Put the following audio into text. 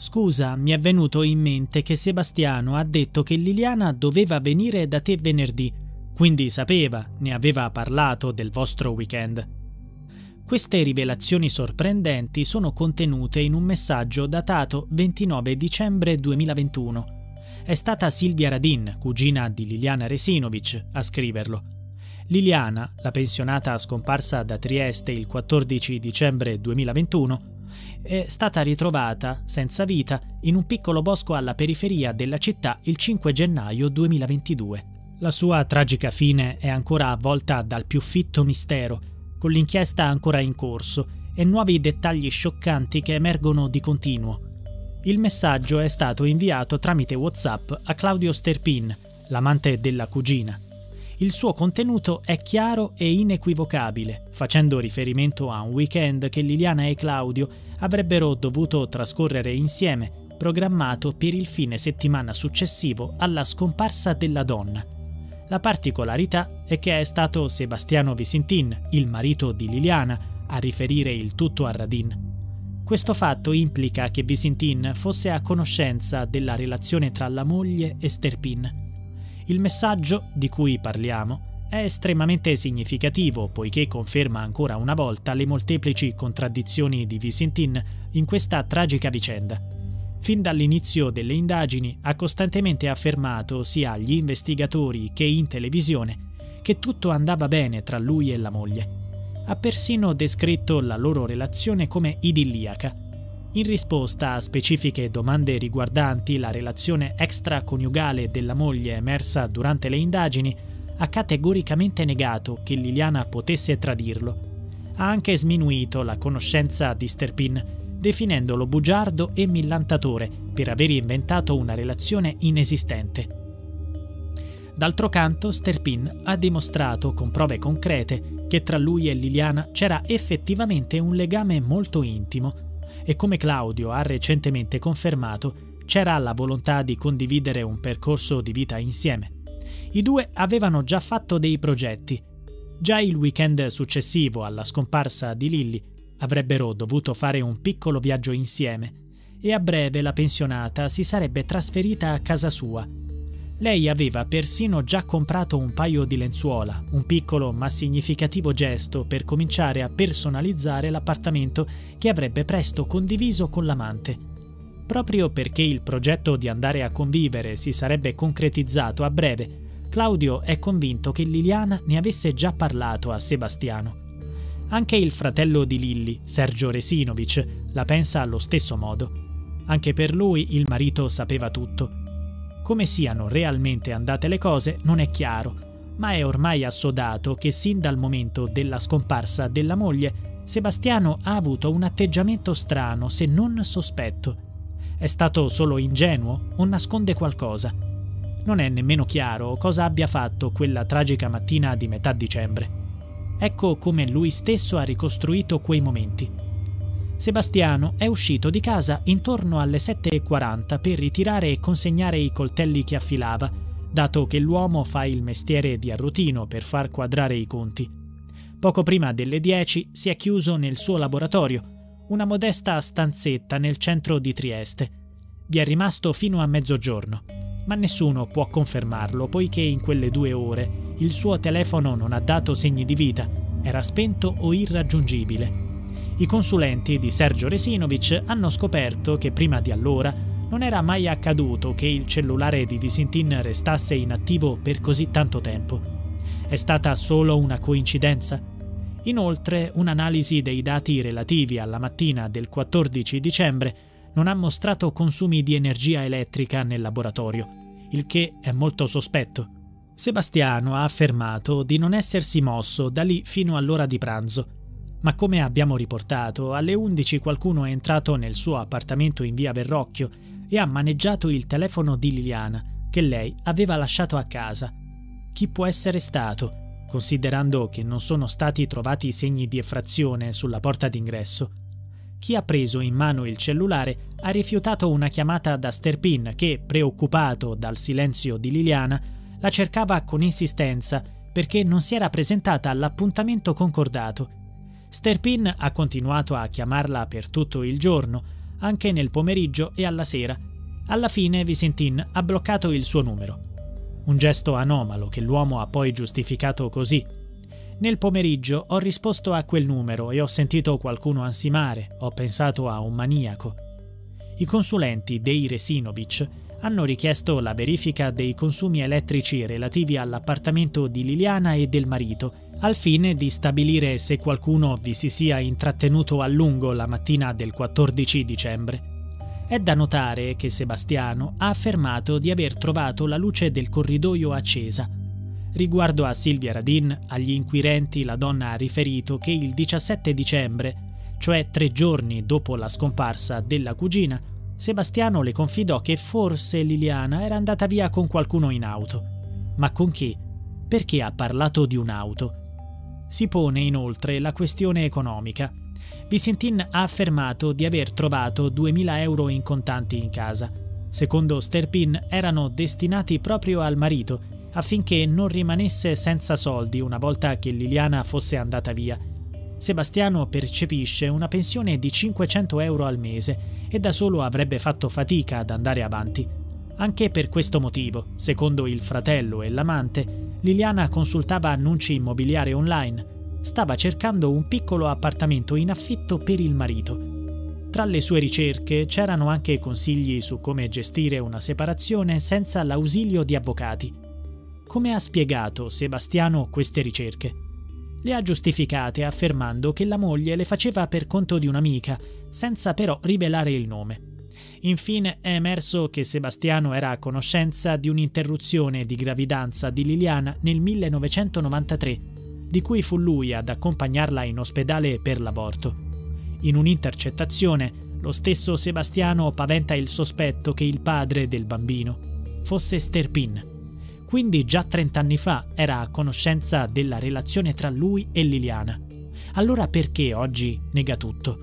Scusa, mi è venuto in mente che Sebastiano ha detto che Liliana doveva venire da te venerdì, quindi sapeva, ne aveva parlato del vostro weekend. Queste rivelazioni sorprendenti sono contenute in un messaggio datato 29 dicembre 2021. È stata Silvia Radin, cugina di Liliana Resinovich, a scriverlo. Liliana, la pensionata scomparsa da Trieste il 14 dicembre 2021, è stata ritrovata, senza vita, in un piccolo bosco alla periferia della città il 5 gennaio 2022. La sua tragica fine è ancora avvolta dal più fitto mistero, con l'inchiesta ancora in corso e nuovi dettagli scioccanti che emergono di continuo. Il messaggio è stato inviato tramite WhatsApp a Claudio Sterpin, l'amante della cugina. Il suo contenuto è chiaro e inequivocabile, facendo riferimento a un weekend che Liliana e Claudio avrebbero dovuto trascorrere insieme, programmato per il fine settimana successivo alla scomparsa della donna. La particolarità è che è stato Sebastiano Visintin, il marito di Liliana, a riferire il tutto a Radin. Questo fatto implica che Visintin fosse a conoscenza della relazione tra la moglie e Sterpin. Il messaggio di cui parliamo è estremamente significativo poiché conferma ancora una volta le molteplici contraddizioni di Visintin in questa tragica vicenda. Fin dall'inizio delle indagini ha costantemente affermato sia agli investigatori che in televisione che tutto andava bene tra lui e la moglie. Ha persino descritto la loro relazione come idilliaca. In risposta a specifiche domande riguardanti la relazione extraconiugale della moglie emersa durante le indagini, ha categoricamente negato che Liliana potesse tradirlo. Ha anche sminuito la conoscenza di Sterpin, definendolo bugiardo e millantatore per aver inventato una relazione inesistente. D'altro canto, Sterpin ha dimostrato con prove concrete che tra lui e Liliana c'era effettivamente un legame molto intimo, e come Claudio ha recentemente confermato, c'era la volontà di condividere un percorso di vita insieme. I due avevano già fatto dei progetti. Già il weekend successivo alla scomparsa di Lilly avrebbero dovuto fare un piccolo viaggio insieme e a breve la pensionata si sarebbe trasferita a casa sua. Lei aveva persino già comprato un paio di lenzuola, un piccolo ma significativo gesto per cominciare a personalizzare l'appartamento che avrebbe presto condiviso con l'amante. Proprio perché il progetto di andare a convivere si sarebbe concretizzato a breve, Claudio è convinto che Liliana ne avesse già parlato a Sebastiano. Anche il fratello di Lilly, Sergio Resinovich, la pensa allo stesso modo. Anche per lui il marito sapeva tutto. Come siano realmente andate le cose non è chiaro, ma è ormai assodato che sin dal momento della scomparsa della moglie, Sebastiano ha avuto un atteggiamento strano se non sospetto. È stato solo ingenuo o nasconde qualcosa? Non è nemmeno chiaro cosa abbia fatto quella tragica mattina di metà dicembre. Ecco come lui stesso ha ricostruito quei momenti. Sebastiano è uscito di casa intorno alle 7:40 per ritirare e consegnare i coltelli che affilava, dato che l'uomo fa il mestiere di arrotino per far quadrare i conti. Poco prima delle 10 si è chiuso nel suo laboratorio, una modesta stanzetta nel centro di Trieste. Vi è rimasto fino a mezzogiorno, ma nessuno può confermarlo poiché in quelle 2 ore il suo telefono non ha dato segni di vita, era spento o irraggiungibile. I consulenti di Sergio Resinovich hanno scoperto che prima di allora non era mai accaduto che il cellulare di Visintin restasse inattivo per così tanto tempo. È stata solo una coincidenza? Inoltre, un'analisi dei dati relativi alla mattina del 14 dicembre non ha mostrato consumi di energia elettrica nel laboratorio, il che è molto sospetto. Sebastiano ha affermato di non essersi mosso da lì fino all'ora di pranzo, ma come abbiamo riportato, alle 11 qualcuno è entrato nel suo appartamento in via Verrocchio e ha maneggiato il telefono di Liliana, che lei aveva lasciato a casa. Chi può essere stato, considerando che non sono stati trovati segni di effrazione sulla porta d'ingresso? Chi ha preso in mano il cellulare ha rifiutato una chiamata da Sterpin che, preoccupato dal silenzio di Liliana, la cercava con insistenza perché non si era presentata all'appuntamento concordato. Sterpin ha continuato a chiamarla per tutto il giorno, anche nel pomeriggio e alla sera. Alla fine Visintin ha bloccato il suo numero. Un gesto anomalo che l'uomo ha poi giustificato così. Nel pomeriggio ho risposto a quel numero e ho sentito qualcuno ansimare, ho pensato a un maniaco. I consulenti dei Resinovich hanno richiesto la verifica dei consumi elettrici relativi all'appartamento di Liliana e del marito, al fine di stabilire se qualcuno vi si sia intrattenuto a lungo la mattina del 14 dicembre. È da notare che Sebastiano ha affermato di aver trovato la luce del corridoio accesa. Riguardo a Silvia Radin, agli inquirenti la donna ha riferito che il 17 dicembre, cioè 3 giorni dopo la scomparsa della cugina, Sebastiano le confidò che forse Liliana era andata via con qualcuno in auto. Ma con chi? Perché ha parlato di un'auto? Si pone inoltre la questione economica. Visintin ha affermato di aver trovato 2.000 euro in contanti in casa. Secondo Sterpin erano destinati proprio al marito, affinché non rimanesse senza soldi una volta che Liliana fosse andata via. Sebastiano percepisce una pensione di 500 euro al mese e da solo avrebbe fatto fatica ad andare avanti. Anche per questo motivo, secondo il fratello e l'amante, Liliana consultava annunci immobiliari online. Stava cercando un piccolo appartamento in affitto per il marito. Tra le sue ricerche c'erano anche consigli su come gestire una separazione senza l'ausilio di avvocati. Come ha spiegato Sebastiano queste ricerche? Le ha giustificate affermando che la moglie le faceva per conto di un'amica, senza però rivelare il nome. Infine è emerso che Sebastiano era a conoscenza di un'interruzione di gravidanza di Liliana nel 1993, di cui fu lui ad accompagnarla in ospedale per l'aborto. In un'intercettazione, lo stesso Sebastiano paventa il sospetto che il padre del bambino fosse Sterpin. Quindi già 30 anni fa era a conoscenza della relazione tra lui e Liliana. Allora perché oggi nega tutto?